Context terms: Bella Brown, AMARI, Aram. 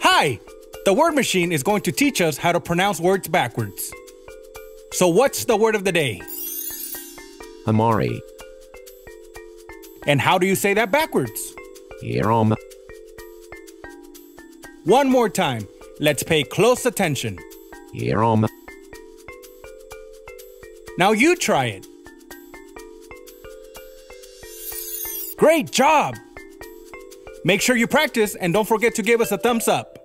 Hi! The word machine is going to teach us how to pronounce words backwards. So what's the word of the day? AMARI. And how do you say that backwards? Aram. One more time. Let's pay close attention. Aram. Now you try it. Great job! Make sure you practice and don't forget to give us a thumbs up.